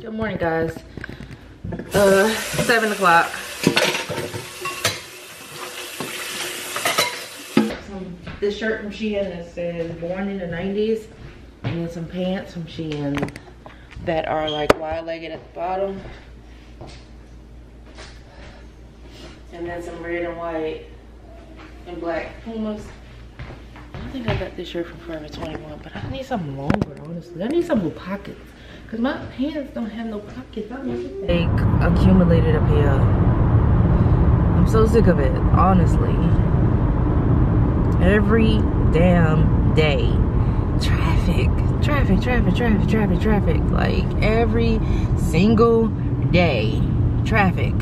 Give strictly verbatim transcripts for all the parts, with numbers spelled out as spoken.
Good morning, guys. Uh, seven o'clock. This shirt from Shein that says born in the nineties, and then some pants from Shein that are like wide-legged at the bottom, and then some red and white and black Pumas. I don't think I got this shirt from Forever twenty-one, but I need something longer, honestly. I need some with pockets, because my pants don't have no pockets. I need like accumulated up here. I'm so sick of it, honestly. Every damn day, traffic, traffic, traffic, traffic, traffic, traffic. Like every single day, traffic.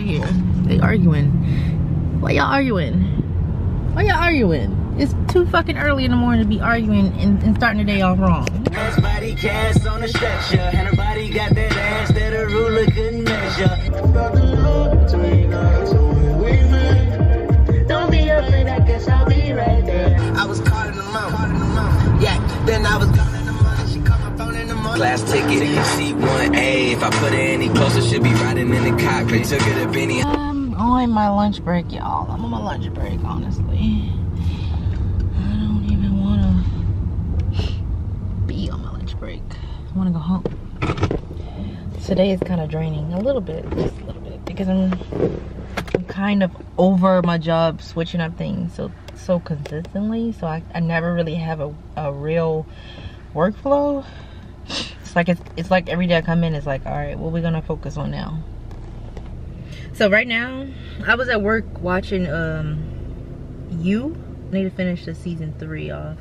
Yeah, they arguing. Why y'all arguing? Why y'all arguing? It's too fucking early in the morning to be arguing and, and starting the day off wrong. That's body cast on a stretcher, and her body got that ass that a ruler couldn't measure. I was caught in the mouth, yeah, then I was gone in the morning, she called my phone in the morning. Class ticket, C one A, if I put her any closer, she'd be riding in the cockpit, took her to Benny. I'm on my lunch break, y'all. I'm on my lunch break, honestly. I don't even wanna be on my lunch break. I wanna go home. Today is kind of draining, a little bit, just a little bit, because I'm... I'm kind of over my job switching up things so so consistently, so I, I never really have a, a real workflow. It's like it's, it's like every day I come in, it's like, all right, what are we gonna focus on now? So right now I was at work watching um You. I need to finish the season three off.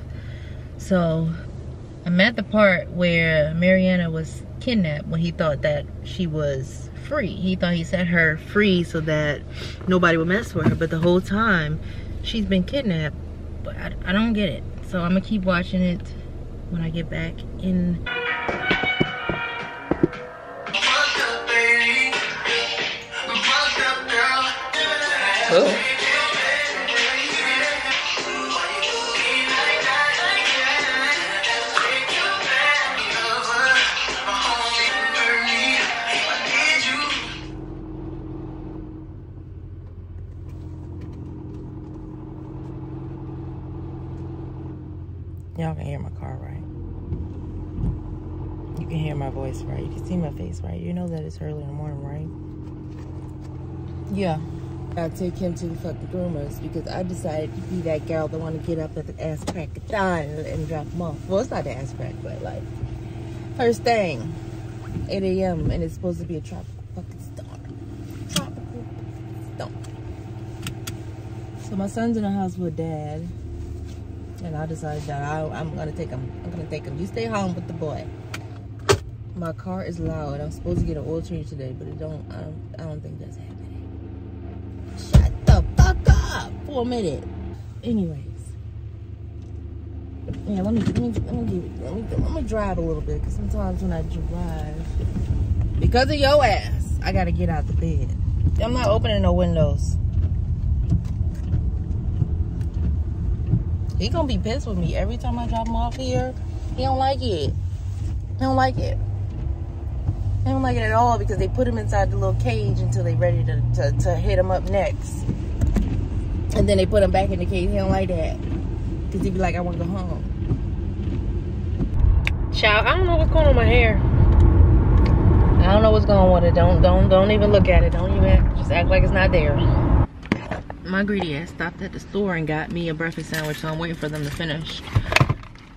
So I'm at the part where Mariana was kidnapped when he thought that she was free. He thought he set her free so that nobody would mess with her, but the whole time she's been kidnapped. But I, I don't get it. So I'm gonna keep watching it when I get back in. Oh. Y'all can hear my car, right? You can hear my voice, right? You can see my face, right? You know that it's early in the morning, right? Yeah. I took him to the fucking groomers because I decided to be that girl that want to get up at the ass crack of dawn and drop him off. Well, it's not the ass crack, but like, first thing, eight A M and it's supposed to be a tropical fucking storm. Tropical storm. So my son's in the house with dad. And I decided that I, I'm gonna take him. I'm gonna take him. You stay home with the boy. My car is loud. I'm supposed to get an oil change today, but it don't. I don't, I don't think that's happening. Shut the fuck up for a minute. Anyways, yeah. Let me let me let me give, let me, let me drive a little bit, cause sometimes when I drive, because of your ass, I gotta get out the bed. I'm not opening no windows. He gonna be pissed with me every time I drop him off here. He don't like it. He don't like it. He don't like it at all because they put him inside the little cage until they ready to, to, to hit him up next. And then they put him back in the cage. He don't like that. Because he be like, I want to go home. Child, I don't know what's going on with my hair. I don't know what's going on with it. Don't, don't, don't even look at it. Don't even act, just act like it's not there. My greedy ass stopped at the store and got me a breakfast sandwich, so I'm waiting for them to finish.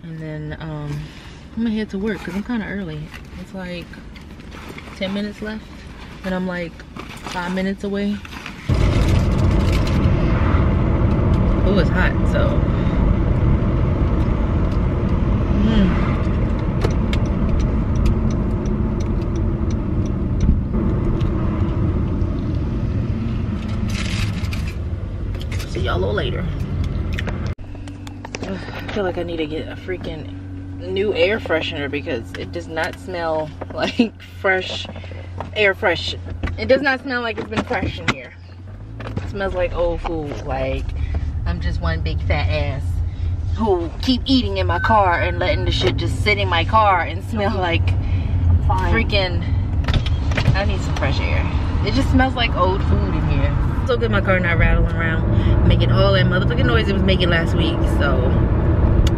And then um, I'm gonna head to work because I'm kind of early. It's like ten minutes left, and I'm like five minutes away. Oh, it's hot, so. Y'all a little later. Ugh, I feel like I need to get a freaking new air freshener because it does not smell like fresh air fresh. It does not smell like it's been fresh in here. It smells like old food. Like I'm just one big fat ass who keep eating in my car and letting the shit just sit in my car and smell like fine. Freaking, I need some fresh air. It just smells like old food in here. So good my car not rattling around, making all that motherfucking noise it was making last week. So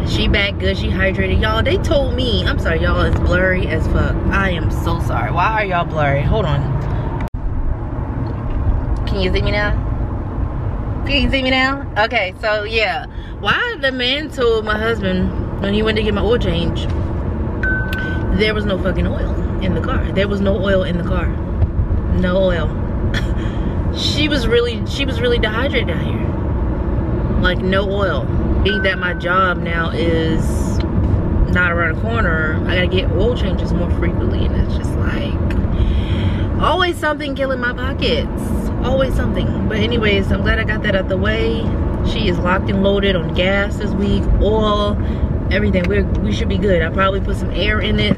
she back good, she hydrated. Y'all, they told me, I'm sorry y'all, it's blurry as fuck. I am so sorry. Why are y'all blurry? Hold on. Can you see me now? Can you see me now? Okay, so yeah. Why the man told my husband when he went to get my oil change, there was no fucking oil in the car. There was no oil in the car. No oil. she was really, she was really dehydrated out here. Like no oil. Being that my job now is not around the corner, I gotta get oil changes more frequently, and it's just like always something killing my pockets. Always something. But anyways, I'm glad I got that out the way. She is locked and loaded on gas this week, oil, everything. We're, we should be good. I'll probably put some air in it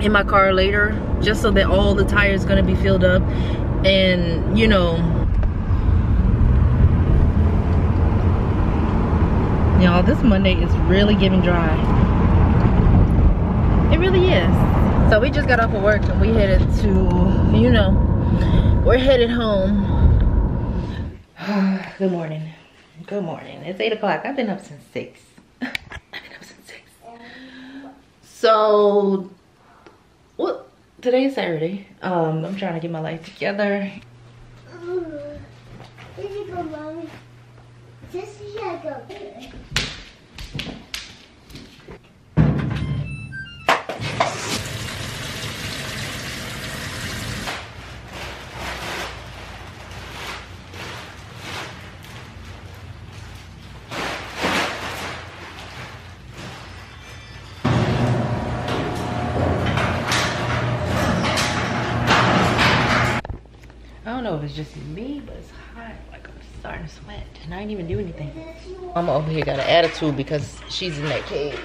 in my car later, just so that all the tires gonna be filled up, and you know, y'all, this Monday is really getting dry. It really is. So we just got off of work and we headed to, you know, we're headed home. Good morning. Good morning. It's eight o'clock. I've been up since six. I've been up since six. So, well, today is Saturday. Um, I'm trying to get my life together. I don't know if it's just me, but it's hot. Like, I'm starting to sweat and I didn't even do anything. Mama over here got an attitude because she's in that cave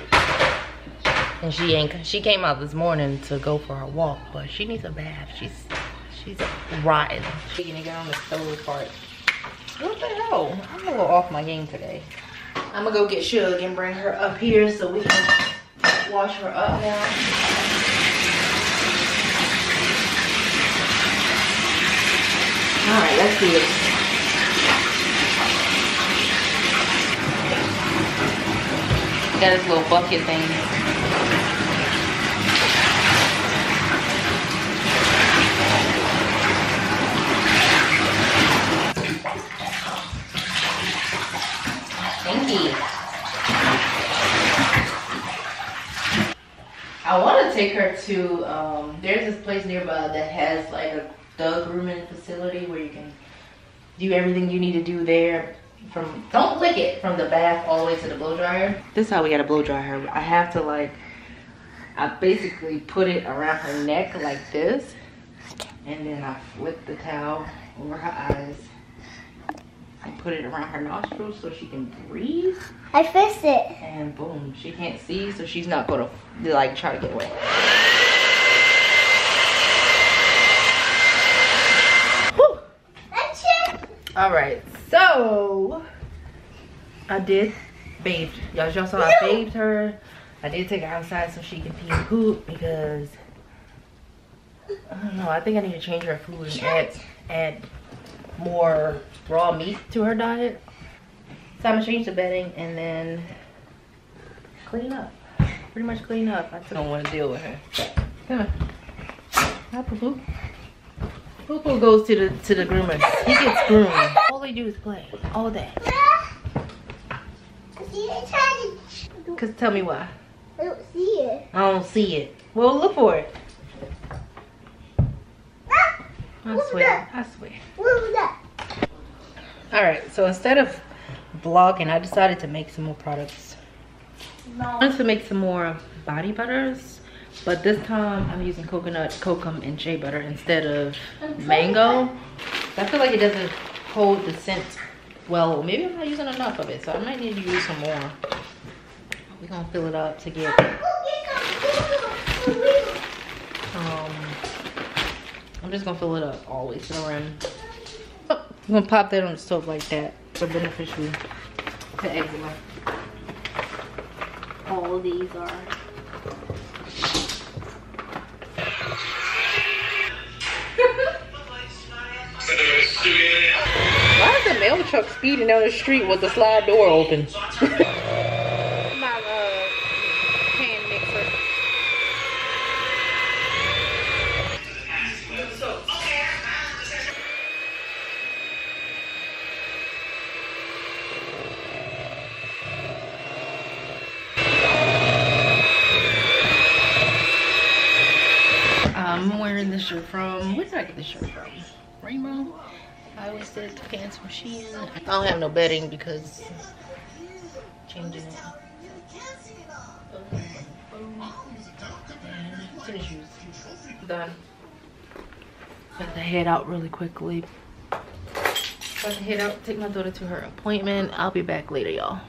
and she ain't she came out this morning to go for her walk, but she needs a bath. She's she's rotten. She's gonna get on the stove part. What the hell, I'm gonna go off my game today. I'm gonna go get Shug and bring her up here so we can wash her up now. All right, let's do it. Got this little bucket thing. Thank you. I want to take her to, um, there's this place nearby that has like a the grooming facility where you can do everything you need to do there. From, don't lick it, from the bath all the way to the blow dryer. This is how we gotta blow dry her. I have to like, I basically put it around her neck like this, and then I flip the towel over her eyes and put it around her nostrils so she can breathe. I fixed it. And boom, she can't see, so she's not gonna like try to get away. All right, so I did bathe. Y'all saw I bathed her. I did take her outside so she can pee and poop because, I don't know, I think I need to change her food and add, add more raw meat to her diet. So I'm gonna change the bedding and then clean up. Pretty much clean up. I don't want to deal with her. Come on. Hi, poo-poo. Poo-poo goes to the to the groomer. He gets groomed. All they do is play all day. Cause tell me why. I don't see it. I don't see it. Well, look for it. I swear. I swear. All right. So instead of vlogging, I decided to make some more products. I wanted to make some more body butters. But this time, I'm using coconut, kokum, and shea butter instead of mango. I feel like it doesn't hold the scent well. Maybe I'm not using enough of it, so I might need to use some more. We're going to fill it up to get... Um, I'm just going to fill it up always. So I'm going to pop that on the stove like that for beneficial to eczema. All of these are... Why is the mail truck speeding down the street with the slide door open? I'm wearing this shirt from, where did I get this shirt from? Rainbow? I always said to pants from Shein. I don't have no bedding because changing it. And tennis shoes. Done. Got to head out really quickly. Got to head out, take my daughter to her appointment. I'll be back later, y'all.